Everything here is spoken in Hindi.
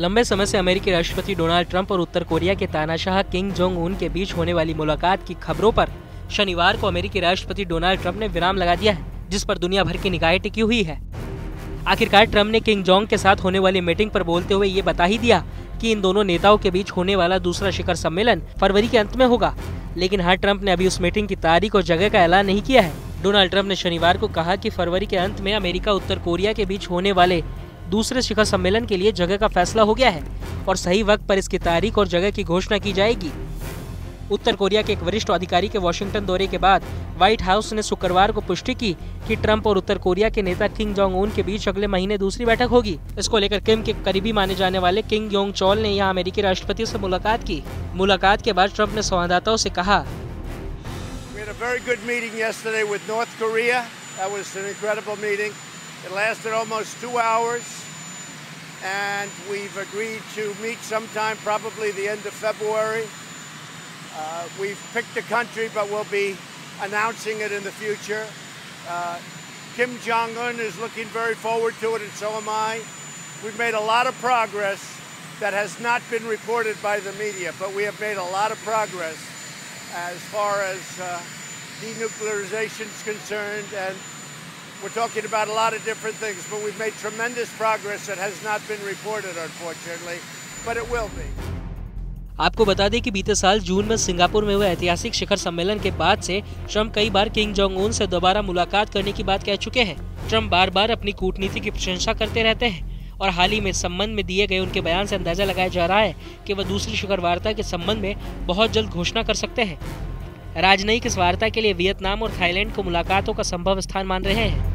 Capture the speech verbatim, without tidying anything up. लंबे समय से अमेरिकी राष्ट्रपति डोनाल्ड ट्रंप और उत्तर कोरिया के तानाशाह किम जोंग उन के बीच होने वाली मुलाकात की खबरों पर शनिवार को अमेरिकी राष्ट्रपति डोनाल्ड ट्रंप ने विराम लगा दिया है, जिस पर दुनिया भर की निगाहें टिकी हुई है। आखिरकार ट्रंप ने किम जोंग के साथ होने वाली मीटिंग पर बोलते हुए ये बता ही दिया कि इन दोनों नेताओं के बीच होने वाला दूसरा शिखर सम्मेलन फरवरी के अंत में होगा, लेकिन हाँ, ट्रंप ने अभी उस मीटिंग की तारीख और जगह का ऐलान नहीं किया है। डोनाल्ड ट्रंप ने शनिवार को कहा कि फरवरी के अंत में अमेरिका उत्तर कोरिया के बीच होने वाले दूसरे शिखर सम्मेलन के लिए जगह का फैसला हो गया है और सही वक्त पर इसकी तारीख और जगह की घोषणा की जाएगी। उत्तर कोरिया के एक वरिष्ठ अधिकारी के वाशिंगटन दौरे के बाद व्हाइट हाउस ने शुक्रवार को पुष्टि की कि ट्रंप और उत्तर कोरिया के नेता किम जोंग उन के बीच अगले महीने दूसरी बैठक होगी। इसको लेकर किम के करीबी माने जाने वाले किम योंगचोल ने यहाँ अमेरिकी राष्ट्रपति से मुलाकात की। मुलाकात के बाद ट्रंप ने संवाददाताओं से कहा, a very good meeting yesterday with North Korea. That was an incredible meeting. It lasted almost two hours and we've agreed to meet sometime probably the end of February. Uh we've picked a country but we'll be announcing it in the future. Uh Kim Jong-un is looking very forward to it and so am I. We've made a lot of progress that has not been reported by the media, but we have made a lot of progress as far as uh denuclearization is concerned, and we're talking about a lot of different things, but we've made tremendous progress that has not been reported unfortunately, but it will be. आपको बता दें कि बीते साल जून में सिंगापुर में हुए ऐतिहासिक शिखर सम्मेलन के बाद से ट्रंप कई बार किम जोंग उन से दोबारा मुलाकात करने की बात कह चुके हैं। ट्रंप बार बार अपनी कूटनीति की प्रशंसा करते रहते हैं और हाल ही में संबंध में दिए गए उनके बयान से अंदाजा लगाया जा रहा है कि वह दूसरी शिखर वार्ता के संबंध में बहुत जल्द घोषणा कर सकते हैं। राजनयिक इस वार्ता के लिए वियतनाम और थाईलैंड को मुलाकातों का संभव स्थान मान रहे हैं।